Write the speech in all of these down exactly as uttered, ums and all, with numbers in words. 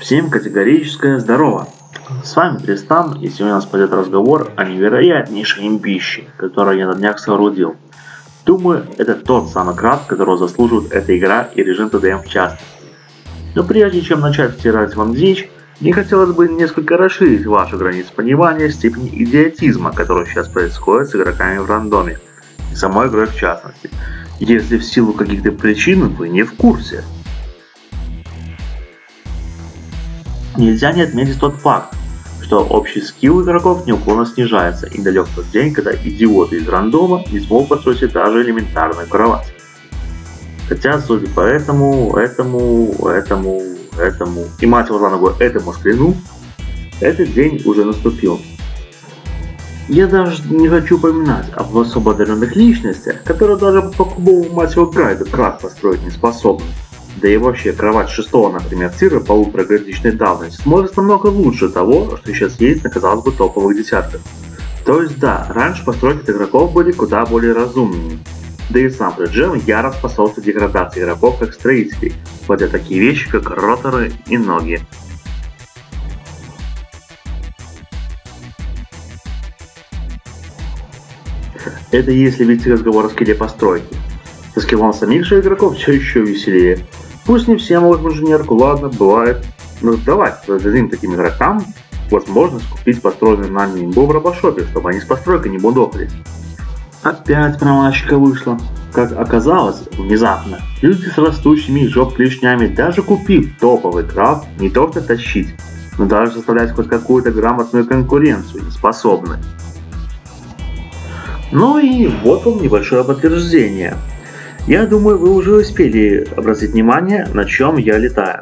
Всем категорическое здорово! С вами Тристан, и сегодня у нас пойдет разговор о невероятнейшей имбище, которую я на днях соорудил. Думаю, это тот самый крат, которого заслуживает эта игра и режим тэ дэ эм в частности. Но прежде чем начать втирать вам дичь, мне хотелось бы несколько расширить вашу границу понимания степени идиотизма, который сейчас происходит с игроками в рандоме, и самой игрой в частности, если в силу каких-то причин вы не в курсе. Нельзя не отметить тот факт, что общий скилл игроков неуклонно снижается, и далек тот день, когда идиоты из рандома не смогут построить даже элементарную кровать. Хотя, судя по этому, этому, этому, этому и мать его за ногу этому скрину, этот день уже наступил. Я даже не хочу упоминать об особо одаренных личностях, которые даже по кубовому мать его грайду крат построить не способны. Да и вообще, кровать шестого, например, тира полупрогодичной давности смотрится намного лучше того, что сейчас есть на, казалось бы, топовых десятках. То есть да, раньше постройки игроков были куда более разумными. Да и сам Реджем яро способствует деградации игроков как строителей, вводя такие вещи, как роторы и ноги. Это если вести разговор о скилле постройки. Со скиллом самих же игроков все еще веселее. Пусть не все могут инженерку, ладно, бывает, но давайте дадим таким игрокам возможность купить построенную нами имбу в робошопе, чтобы они с постройкой не будохлись. Опять промашечка вышла. Как оказалось, внезапно, люди с растущими их жоп клешнями, даже купив топовый крафт, не только тащить, но даже составлять хоть какую-то грамотную конкуренцию не способны. Ну и вот вам небольшое подтверждение. Я думаю, вы уже успели обратить внимание, на чем я летаю.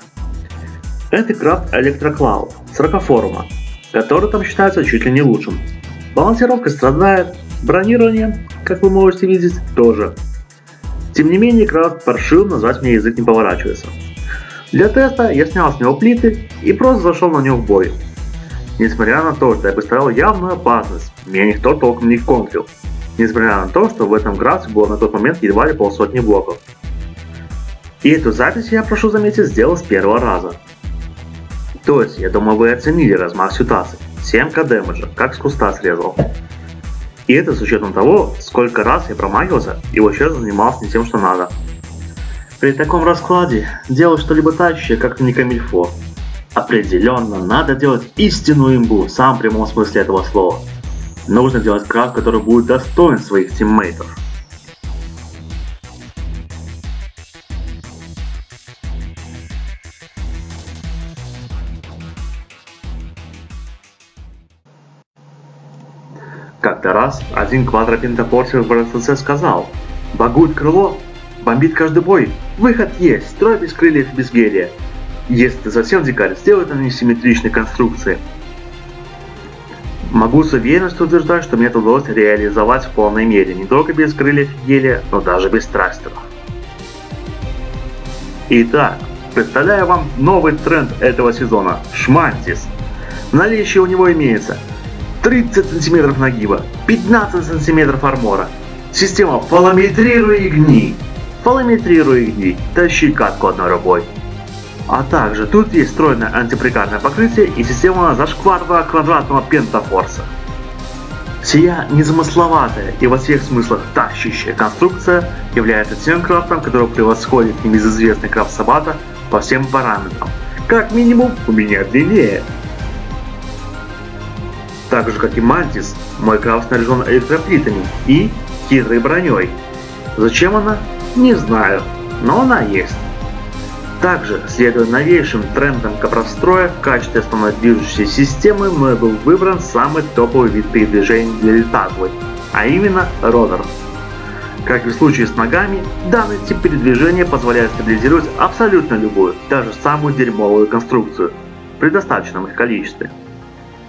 Это крафт Электроклауд с Рокофорума, который там считается чуть ли не лучшим. Балансировка страдает, бронирование, как вы можете видеть, тоже. Тем не менее, крафт паршив, назвать мне язык не поворачивается. Для теста я снял с него плиты и просто зашел на него в бой. Несмотря на то, что я представил явную опасность, меня никто толком не вконтрил. Несмотря на то, что в этом графе было на тот момент едва ли полсотни блоков. И эту запись я, прошу заметить, сделал с первого раза. То есть, я думаю, вы оценили размах ситуации. семь ка демеджа, как с куста срезал. И это с учетом того, сколько раз я промахивался и вообще занимался не тем, что надо. При таком раскладе делать что-либо тащее как-то не камильфо. Определенно надо делать истинную имбу в самом прямом смысле этого слова. Нужно делать крафт, который будет достоин своих тиммейтов. Как-то раз один квадропентапортер в эр эс эс сказал: «Багует крыло, бомбит каждый бой, выход есть, строй без крыльев без гелия. Если ты совсем дикарь, сделай это на несимметричной конструкции». Могу с уверенностью утверждать, что мне это удалось реализовать в полной мере, не только без крыльев гелия, но даже без трастеров. Итак, представляю вам новый тренд этого сезона – Шмантис. В наличии у него имеется тридцать сантиметров нагиба, пятнадцать сантиметров армора, система «Фалометрируй и гни», «Фалометрируй и гни», «Тащи катку одной рукой». А также тут есть встроенное антиприкарное покрытие и система зашкварного квадратного пентафорса. Сия незамысловатая и во всех смыслах тащащая конструкция является тем крафтом, который превосходит небезызвестный крафт Сабата по всем параметрам. Как минимум, у меня длиннее. Так же как и Мантис, мой крафт снаряжен электроплитами и хитрой броней. Зачем она? Не знаю, но она есть. Также, следуя новейшим трендам капровстроя, в качестве основной движущей системы мной был выбран самый топовый вид передвижений для летаглы, а именно ротор. Как и в случае с ногами, данный тип передвижения позволяет стабилизировать абсолютно любую, даже самую дерьмовую конструкцию, при достаточном их количестве.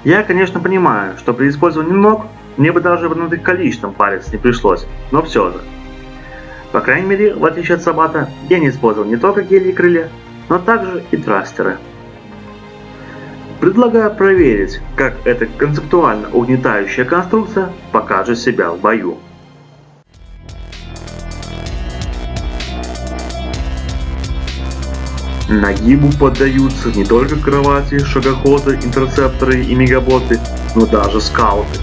Я, конечно, понимаю, что при использовании ног мне бы даже в их количеством париться не пришлось, но все же. По крайней мере, в отличие от Сабата, я не использовал не только гель и крылья, но также и трастеры. Предлагаю проверить, как эта концептуально угнетающая конструкция покажет себя в бою. Нагибу поддаются не только кровати, шагоходы, интерцепторы и мегаботы, но даже скауты.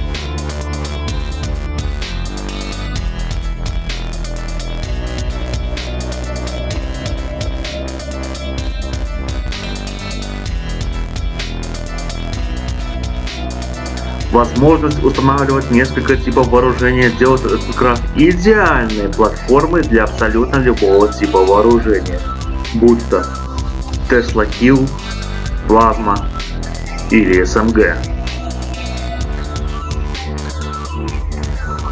Возможность устанавливать несколько типов вооружения делает этот экран идеальной платформой для абсолютно любого типа вооружения, будь то Tesla Kill, плазма или эс эм гэ.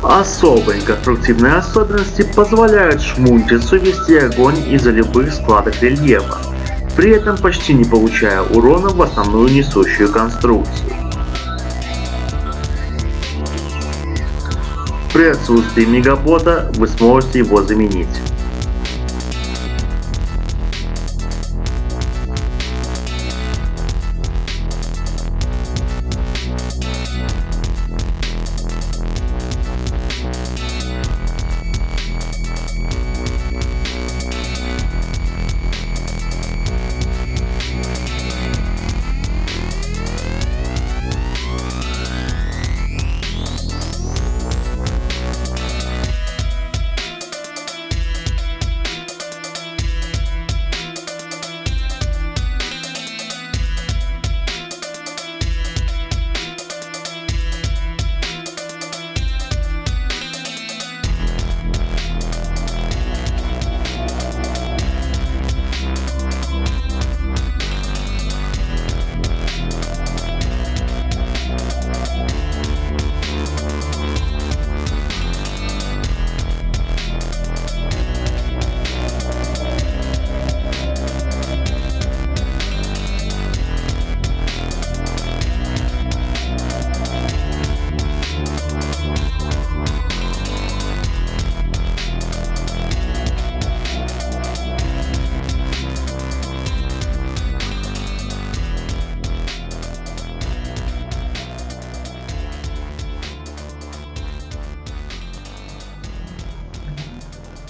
Особые конструктивные особенности позволяют шмунтицу вести огонь из-за любых складок рельефа, при этом почти не получая урона в основную несущую конструкцию. При отсутствии мегабота вы сможете его заменить.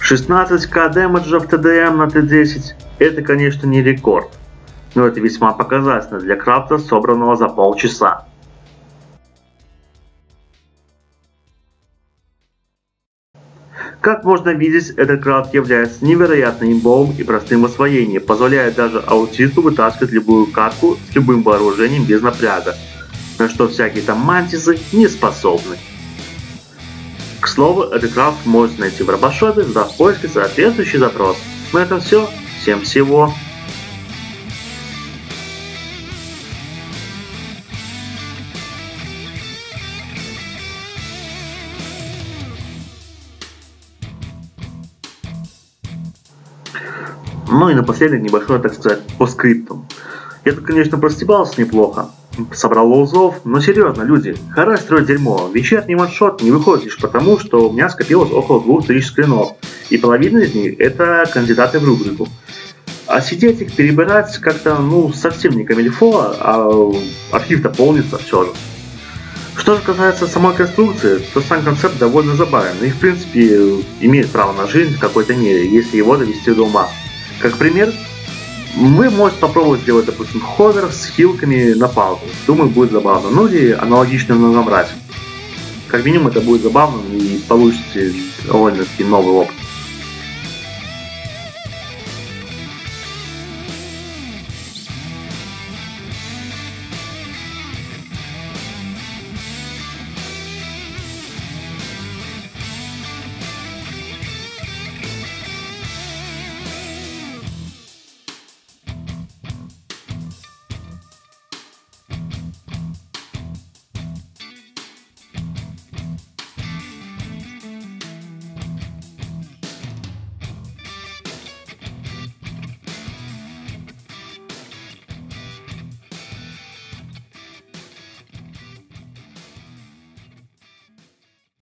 шестнадцать ка демеджа в тэ дэ эм на тэ десять – это, конечно, не рекорд, но это весьма показательно для крафта, собранного за полчаса. Как можно видеть, этот крафт является невероятным имбовым и простым в освоении, позволяя даже аутисту вытаскивать любую катку с любым вооружением без напряга, на что всякие там мантисы не способны. К слову, этот крафт можно найти в робошопе за поиск и соответствующий запрос. На этом все. Всем всего. Ну и напоследок небольшой, так сказать, по скриптам. Я тут, конечно, простебался неплохо. Собрал лоузов, но серьезно, люди, хара строить дерьмо. Вечерний ваншот не выходит лишь потому, что у меня скопилось около двух тысяч скринов, и половина из них это кандидаты в рубрику. А сидеть их перебирать как-то, ну, совсем не камильфо, а архив-то полнится все же. Что же касается самой конструкции, то сам концепт довольно забавен, и в принципе имеет право на жизнь в какой-то мере, если его довести до ума. Как пример, мы можем попробовать сделать, допустим, ховер с хилками на палку. Думаю, будет забавно. Ну или аналогично набрать. Как минимум это будет забавно и получите довольно-таки новый опыт.